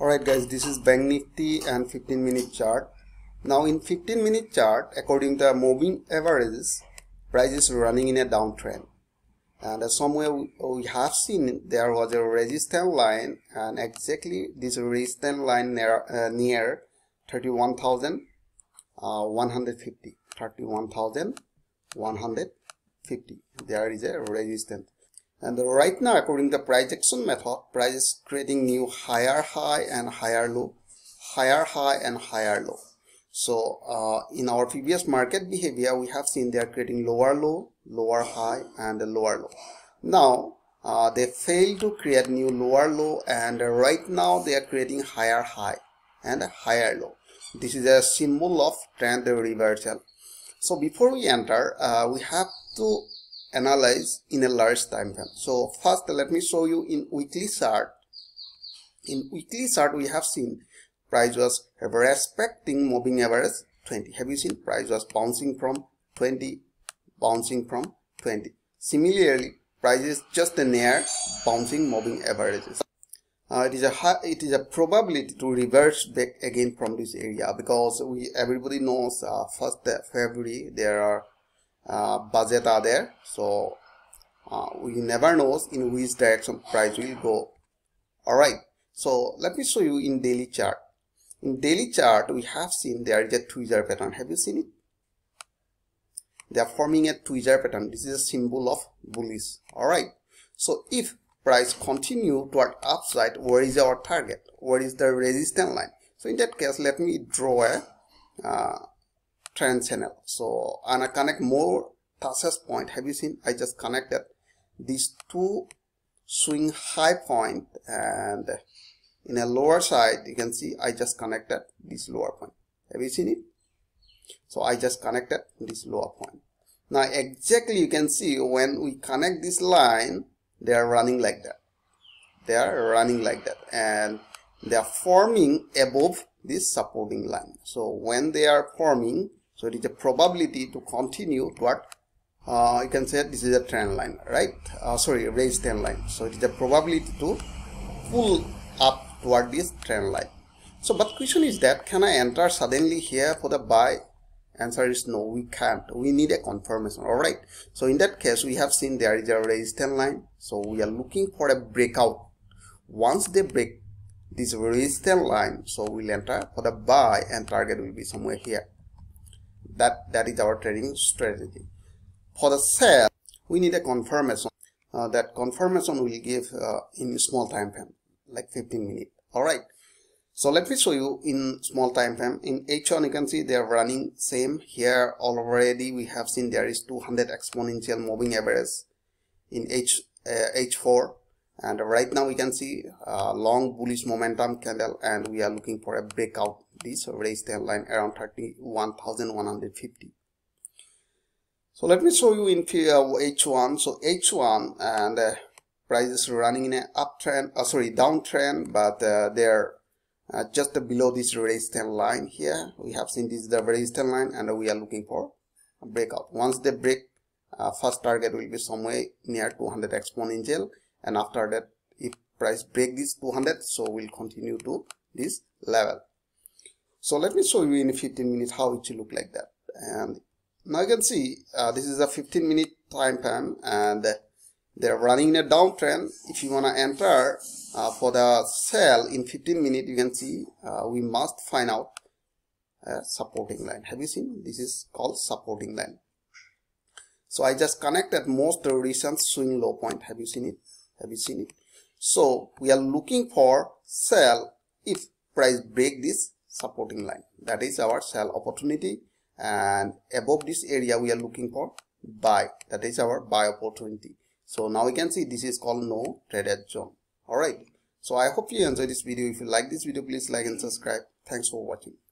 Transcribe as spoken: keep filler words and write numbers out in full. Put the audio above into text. Alright guys, this is Bank Nifty and fifteen minute chart. Now in fifteen minute chart, according to the moving averages, price is running in a downtrend. And uh, somewhere we, we have seen there was a resistance line, and exactly this resistance line near, uh, near thirty-one thousand one hundred fifty. thirty-one thousand one hundred fifty. There is a resistance. And right now, according to the price action method, price is creating new higher high and higher low, higher high and higher low. So uh, in our previous market behavior, we have seen they are creating lower low, lower high and lower low. Now uh, they fail to create new lower low, and right now they are creating higher high and higher low. This is a symbol of trend reversal. So before we enter, uh, we have to analyze in a large time frame. So first let me show you in weekly chart. In weekly chart we have seen price was respecting moving average twenty. Have you seen price was bouncing from twenty, bouncing from twenty. Similarly, price is just near bouncing moving averages. Uh, it is a high, it is a probability to reverse back again from this area, because we everybody knows uh, first February there are Uh, budget are there, so uh, we never knows in which direction price will go. Alright, so let me show you in daily chart. In daily chart we have seen there is a tweezer pattern. Have you seen it? They are forming a tweezer pattern. This is a symbol of bullish. Alright, so if price continue toward upside, where is our target? Where is the resistance line? So in that case, let me draw a uh, trend channel. So and I connect more touches point. Have you seen? I just connected these two swing high point, and in a lower side you can see I just connected this lower point. Have you seen it? So I just connected this lower point. Now exactly you can see when we connect this line, they are running like that. They are running like that, and they are forming above this supporting line. So when they are forming, so it is a probability to continue toward, uh, you can say this is a trend line, right? Uh, sorry, resistance line. So it is a probability to pull up toward this trend line. So but question is that, can I enter suddenly here for the buy? Answer is no, we can't. We need a confirmation, alright? So in that case, we have seen there is a resistance line. So we are looking for a breakout. Once they break this resistance line, so we'll enter for the buy, and target will be somewhere here. That, that is our trading strategy. For the sell, we need a confirmation. Uh, that confirmation will give uh, in small time frame, like fifteen minutes. Alright, so let me show you in small time frame. In H one you can see they are running same. Here already we have seen there is two hundred exponential moving average in H, uh, H four. And right now we can see uh, long bullish momentum candle, and we are looking for a breakout this resistance line around thirty-one thousand one hundred fifty. So let me show you in H one. So H one, and uh, price is running in an uptrend, uh, sorry downtrend, but uh, they are uh, just below this resistance line. Here we have seen this is the resistance line, and we are looking for a breakout. Once they break, uh, first target will be somewhere near two hundred exponential. And after that, if price break this two hundred, so we'll continue to this level. So let me show you in fifteen minutes how it will look like that. And now you can see uh, this is a fifteen minute time frame, and they're running in a downtrend. If you want to enter uh, for the sell in fifteen minutes, you can see uh, we must find out a supporting line. Have you seen? This is called supporting line. So I just connected most recent swing low point. Have you seen it? Have you seen it? So we are looking for sell if price break this supporting line. That is our sell opportunity, and above this area we are looking for buy. That is our buy opportunity. So now we can see this is called no traded zone. Alright. So I hope you enjoyed this video. If you like this video, please like and subscribe. Thanks for watching.